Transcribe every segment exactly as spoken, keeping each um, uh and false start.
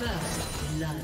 First blood.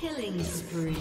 Killing spree.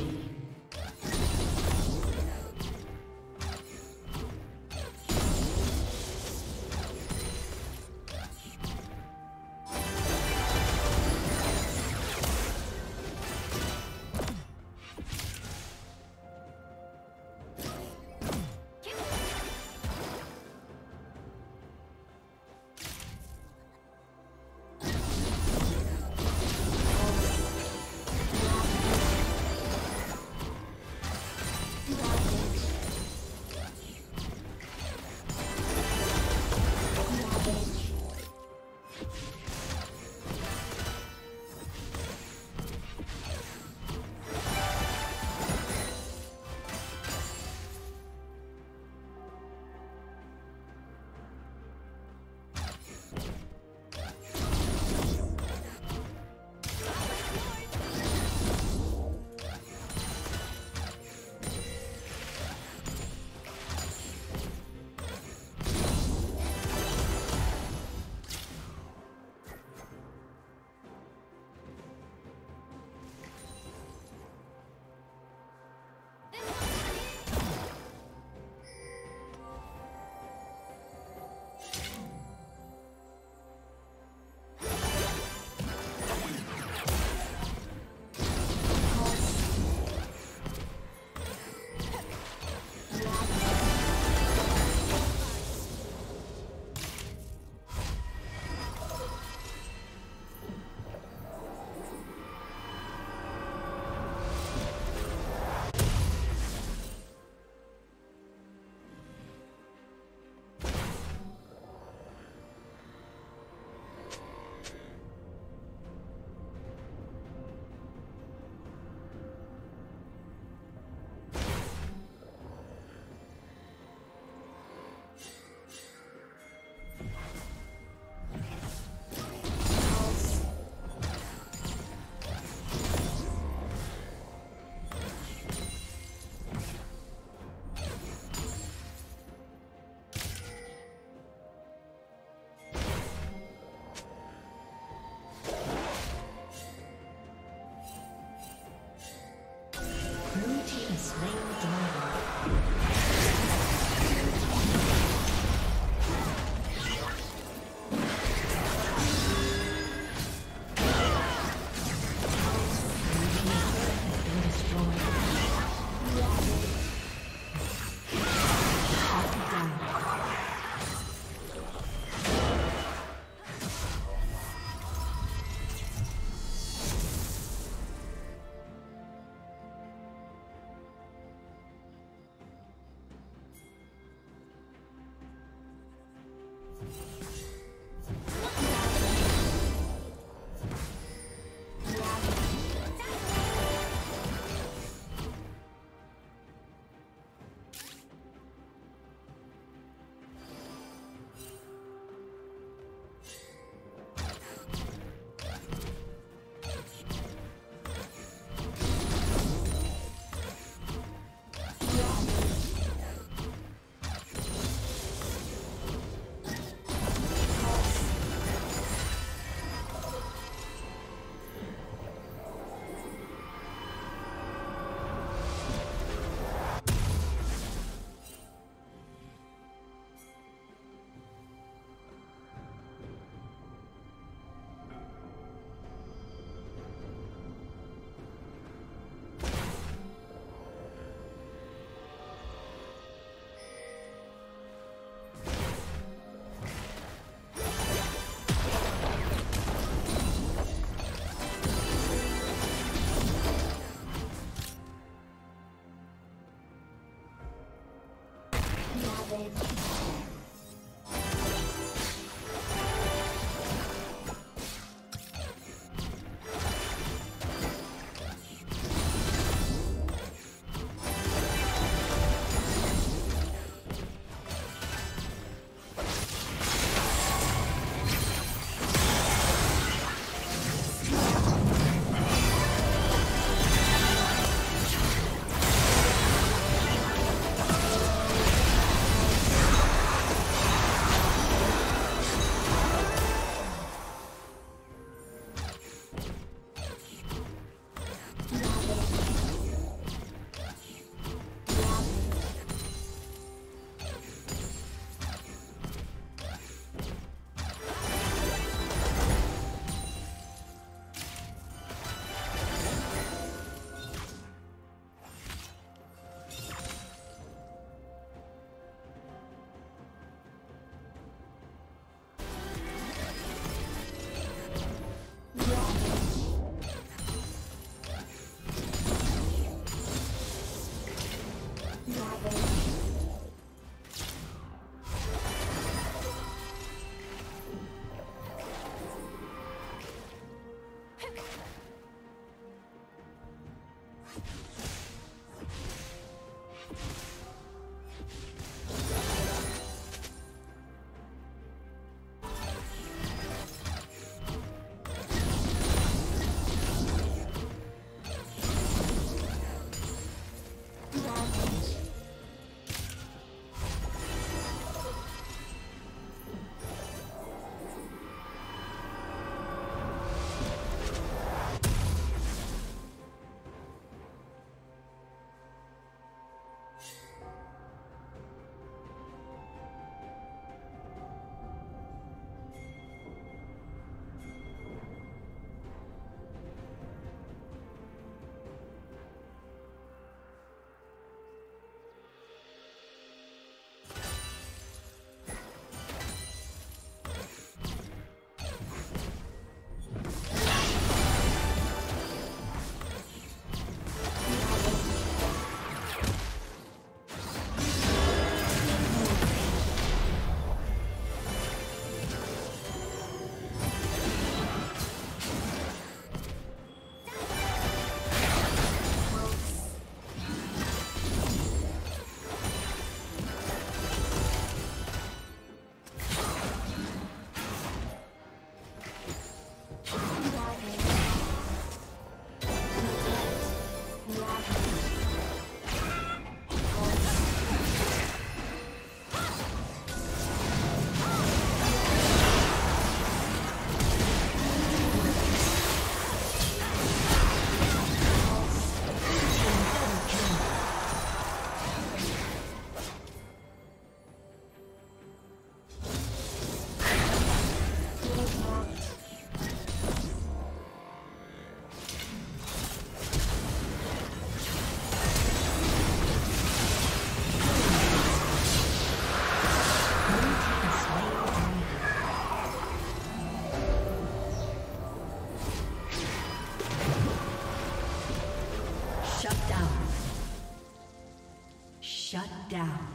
Down.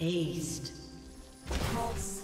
Aced. Pulse.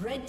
Red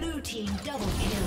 Blue team double kill.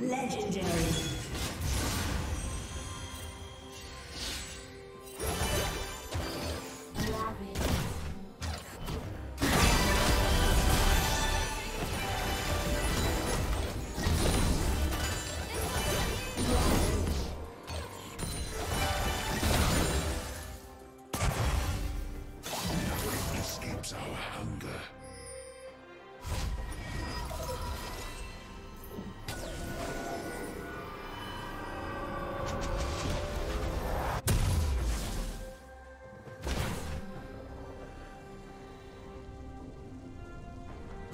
Legendary.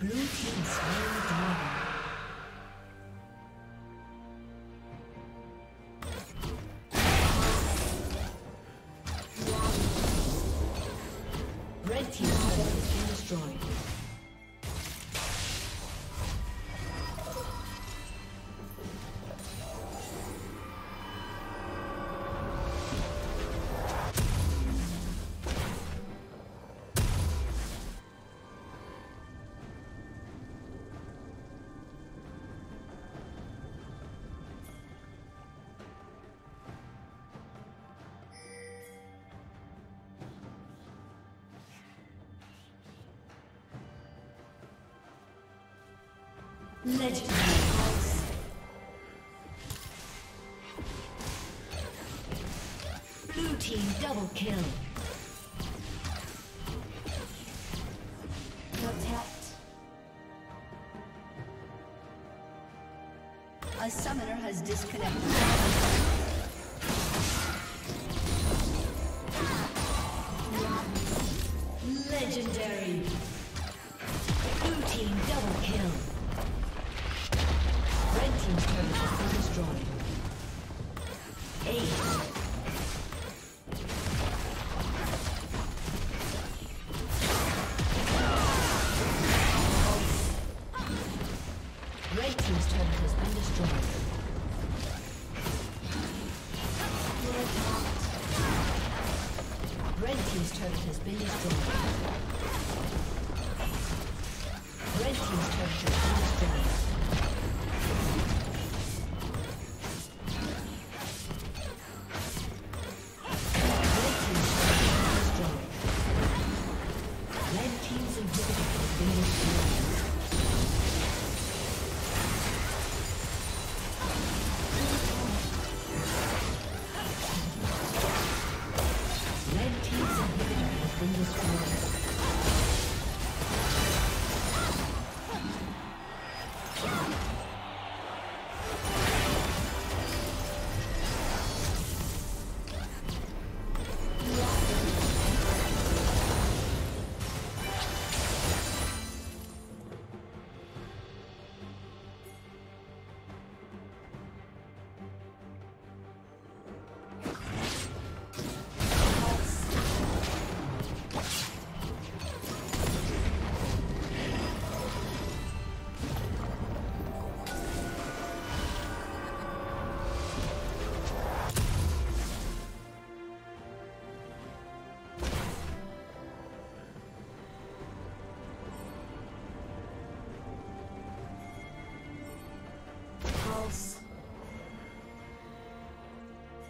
Blue team's very dark. Red team's turret has been destroyed. Legendary. Blue team double kill. Protect. A summoner has disconnected.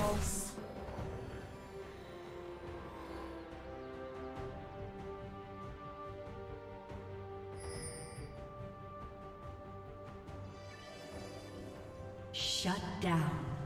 Pulse. Shut down.